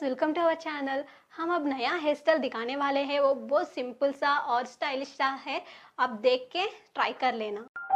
Viewers, welcome to our channel. हम अब नया हेयर स्टाइल दिखाने वाले हैं, वो बहुत सिंपल सा और स्टाइलिश सा है। आप देख के ट्राई कर लेना।